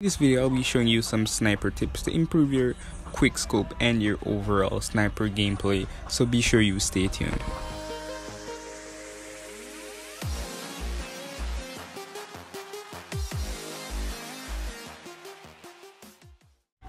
In this video, I'll be showing you some sniper tips to improve your quickscope and your overall sniper gameplay, so be sure you stay tuned.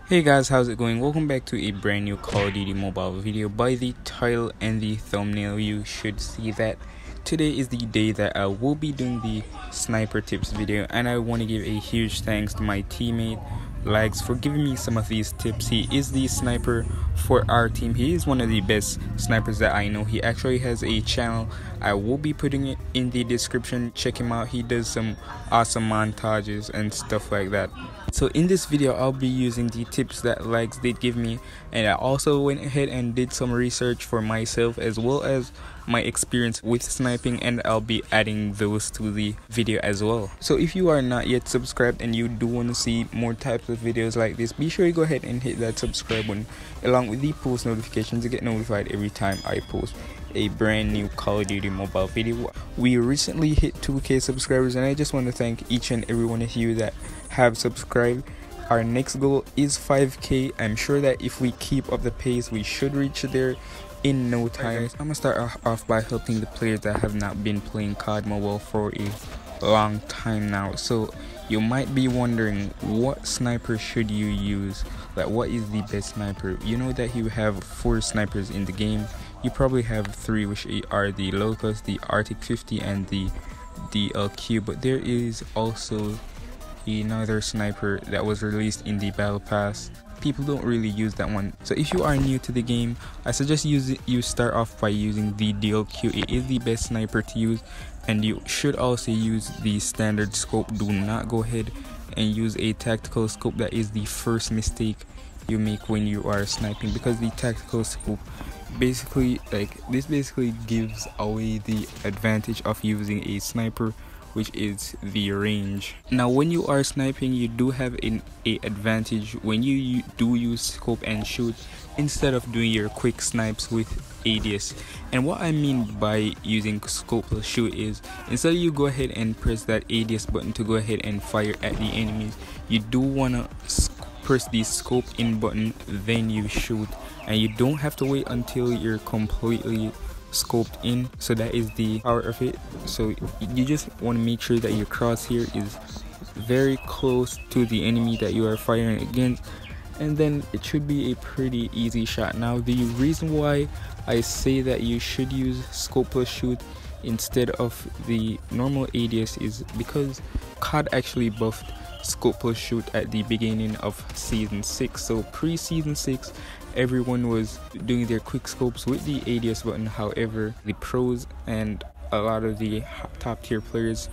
Hey guys, how's it going? Welcome back to a brand new Call of Duty Mobile video. By the title and the thumbnail, you should see that today is the day that I will be doing the sniper tips video, and I want to give a huge thanks to my teammate Lag for giving me some of these tips. He is the sniper for our team. He is one of the best snipers that I know. He actually has a channel. I will be putting it in the description. Check him out. He does some awesome montages and stuff like that. So in this video, I'll be using the tips that Lag did give me, and I also went ahead and did some research for myself as well as my experience with sniping, and I'll be adding those to the video as well. So if you are not yet subscribed and you do want to see more types of videos like this, be sure you go ahead and hit that subscribe button along with the post notifications to get notified every time I post a brand new Call of Duty Mobile video. We recently hit 2K subscribers, and I just want to thank each and every one of you that have subscribed. Our next goal is 5K. I'm sure that if we keep up the pace, we should reach there in no time. I'm gonna start off by helping the players that have not been playing COD Mobile for a long time now. So you might be wondering, what sniper should you use? Like, what is the best sniper? You know that you have 4 snipers in the game. You probably have 3, which are the Locust, the Arctic 50, and the DLQ, but there is also another sniper that was released in the battle pass. People don't really use that one. So if you are new to the game, I suggest you start off by using the DLQ. It is the best sniper to use, and you should also use the standard scope. Do not go ahead and use a tactical scope. That is the first mistake you make when you are sniping, because the tactical scope basically gives away the advantage of using a sniper, which is the range. Now when you are sniping, you do have an advantage when you do use scope and shoot instead of doing your quick snipes with ADS. And what I mean by using scope plus shoot is, instead you go ahead and press that ADS button to go ahead and fire at the enemies, you do want to press the scope in button, then you shoot, and you don't have to wait until you're completely scoped in. So that is the power of it. So you just want to make sure that your crosshair is very close to the enemy that you are firing against, and then it should be a pretty easy shot. Now the reason why I say that you should use scope plus shoot instead of the normal ADS is because COD actually buffed scope plus shoot at the beginning of season 6. So pre-season 6, everyone was doing their quick scopes with the ADS button. However, the pros and a lot of the top tier players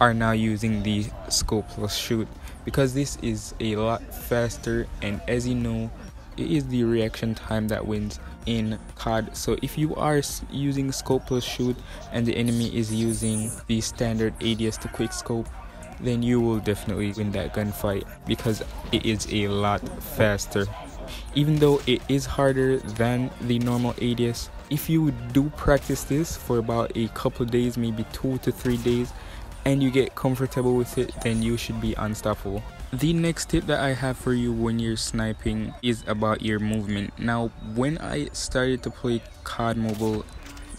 are now using the scope plus shoot, because this is a lot faster, and as you know, it is the reaction time that wins in COD. So if you are using scope plus shoot and the enemy is using the standard ADS to quick scope, then you will definitely win that gunfight, because it is a lot faster. Even though it is harder than the normal ADS, if you do practice this for about a couple of days, maybe 2 to 3 days, and you get comfortable with it, then you should be unstoppable. The next tip that I have for you when you're sniping is about your movement. Now when I started to play COD Mobile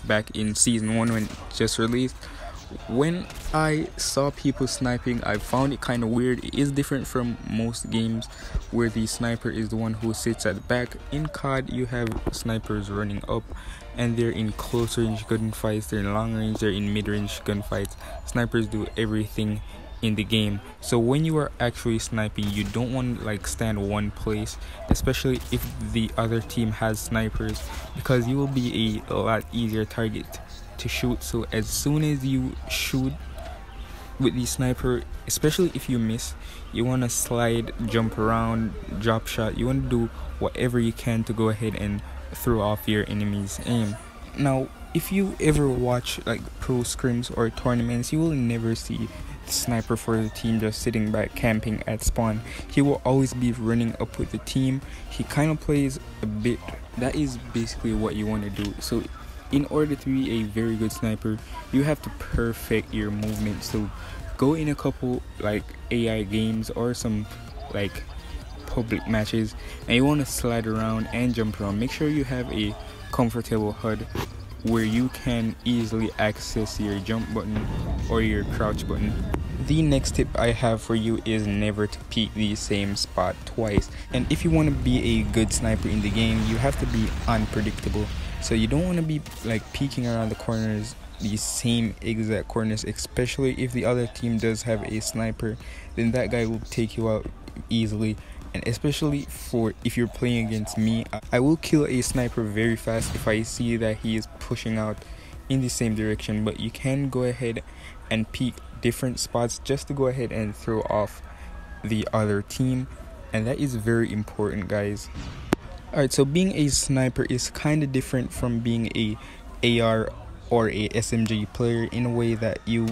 back in season 1 when it just released, when I saw people sniping, I found it kind of weird. It is different from most games where the sniper is the one who sits at the back. In COD, you have snipers running up, and they're in close range gunfights, they're in long range, they're in mid range gunfights. Snipers do everything in the game. So when you are actually sniping, you don't want to stand one place, especially if the other team has snipers, because you will be a lot easier target to shoot. So as soon as you shoot with the sniper, especially if you miss, you want to slide, jump around, drop shot. You want to do whatever you can to go ahead and throw off your enemy's aim. Now if you ever watch pro scrims or tournaments, you will never see the sniper for the team just sitting back camping at spawn. He will always be running up with the team. He kind of plays a bit. That is basically what you want to do. So in order to be a very good sniper, you have to perfect your movement. So go in a couple AI games or some like public matches and you want to slide around and jump around, make sure you have a comfortable HUD where you can easily access your jump button or your crouch button. The next tip I have for you is never to peek the same spot twice. And if you want to be a good sniper in the game, you have to be unpredictable. So you don't want to be like peeking around the corners, the same exact corners, especially if the other team does have a sniper, then that guy will take you out easily. And especially for if you're playing against me, I will kill a sniper very fast if I see that he is pushing out in the same direction. But you can go ahead and peek different spots just to go ahead and throw off the other team, and that is very important, guys. Alright, so being a sniper is kind of different from being a AR or a SMG player in a way that you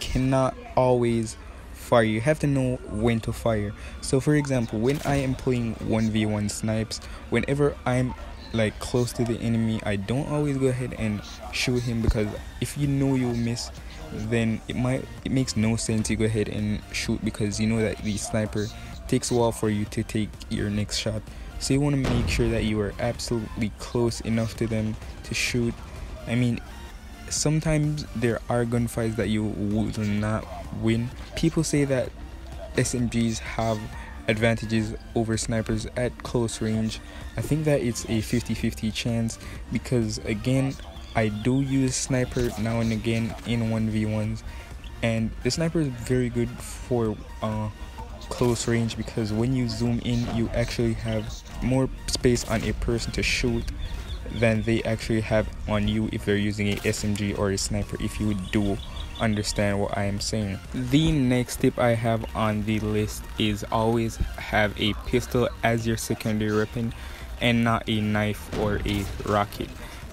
cannot always fire. You have to know when to fire. So for example, when I am playing 1v1 snipes, whenever I'm like close to the enemy, I don't always go ahead and shoot him, because if you know you'll miss, then it makes no sense you go ahead and shoot, because you know that the sniper takes a while for you to take your next shot. So you want to make sure that you are absolutely close enough to them to shoot. I mean, sometimes there are gunfights that you will not win. People say that SMGs have advantages over snipers at close range. I think that it's a 50-50 chance, because again, I do use sniper now and again in 1v1s, and the sniper is very good for close range, because when you zoom in, you actually have more space on a person to shoot than they actually have on you if they're using a SMG or a sniper, if you do understand what I am saying. The next tip I have on the list is always have a pistol as your secondary weapon and not a knife or a rocket.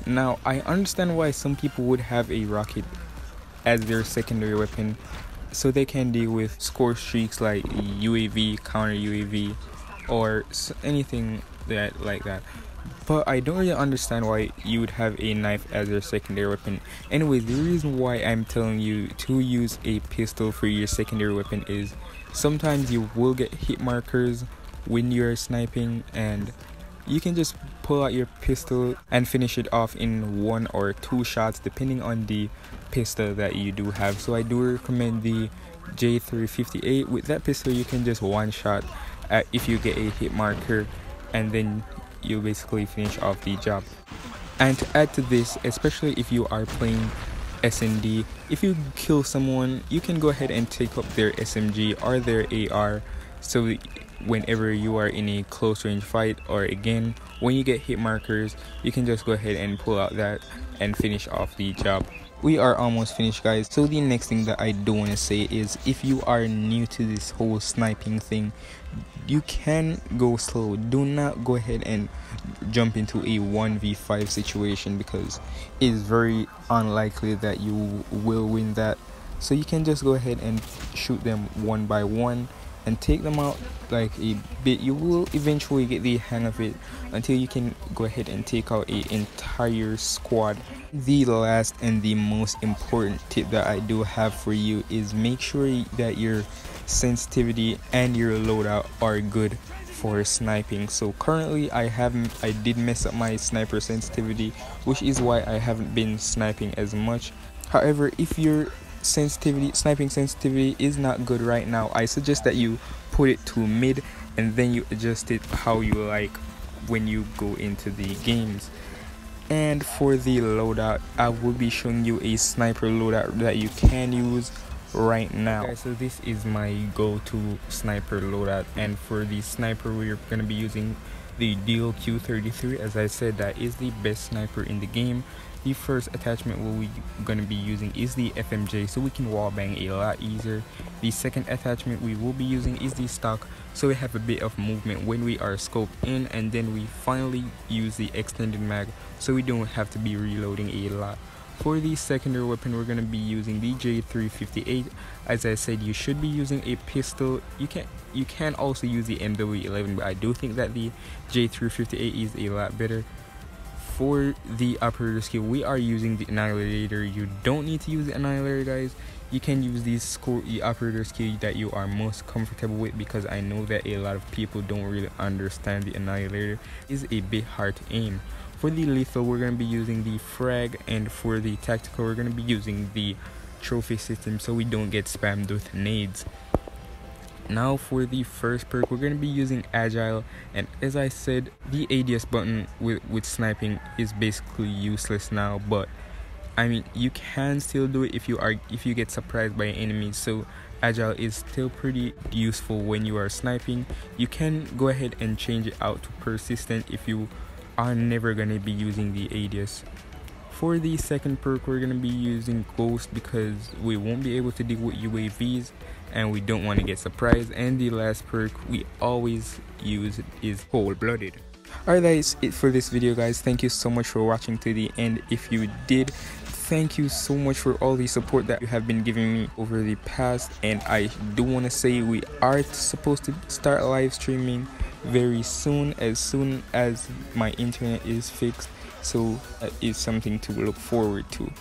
Now, I understand why some people would have a rocket as their secondary weapon, so they can deal with score streaks like UAV, counter UAV, or anything that like that. But I don't really understand why you would have a knife as your secondary weapon. Anyway, the reason why I'm telling you to use a pistol for your secondary weapon is sometimes you will get hit markers when you're sniping, and you can just pull out your pistol and finish it off in one or two shots depending on the pistol that you do have. So I do recommend the J358. With that pistol, you can just one shot if you get a hit marker, and then you basically finish off the job. And to add to this, especially if you are playing SND, if you kill someone, you can go ahead and take up their SMG or their AR, so whenever you are in a close range fight, or again when you get hit markers, you can just go ahead and pull out that and finish off the job. We are almost finished, guys. So the next thing that I do want to say is, if you are new to this whole sniping thing, you can go slow. Do not go ahead and jump into a 1v5 situation, because it's very unlikely that you will win that. So you can just go ahead and shoot them one by one and take them out like a bit. You will eventually get the hang of it until you can go ahead and take out an entire squad. The last and the most important tip that I do have for you is make sure that your sensitivity and your loadout are good for sniping. So currently I did mess up my sniper sensitivity, which is why I haven't been sniping as much. However, if you're sniping sensitivity is not good right now, I suggest that you put it to mid and then you adjust it how you like when you go into the games. And for the loadout, I will be showing you a sniper loadout that you can use right now. Okay, so this is my go-to sniper loadout, and for the sniper we're going to be using the DLQ33. As I said, that is the best sniper in the game. The first attachment we're going to be using is the FMJ, so we can wallbang a lot easier. The second attachment we will be using is the stock, so we have a bit of movement when we are scoped in. And then we finally use the extended mag, so we don't have to be reloading a lot. For the secondary weapon, we're going to be using the J358. As I said, you should be using a pistol. You can also use the MW-11, but I do think that the J358 is a lot better. For the operator skill, we are using the Annihilator. You don't need to use the Annihilator, guys. you can use the score E operators key that you are most comfortable with, because I know that a lot of people don't really understand the Annihilator is a bit hard to aim. For the lethal, we're going to be using the frag, and for the tactical, we're going to be using the trophy system so we don't get spammed with nades. Now for the first perk, we're going to be using agile, and as I said, the ADS button with sniping is basically useless now, but I mean you can still do it if you get surprised by an enemy. So agile is still pretty useful when you are sniping. You can go ahead and change it out to persistent if you are never going to be using the ADS. For the second perk, we're going to be using Ghost because we won't be able to deal with UAVs and we don't want to get surprised. And the last perk we always use is Cold-Blooded. Alright, that is it for this video, guys. Thank you so much for watching to the end. If you did, thank you so much for all the support that you have been giving me over the past. And I do want to say we are supposed to start live streaming very soon as my internet is fixed. So that is something to look forward to.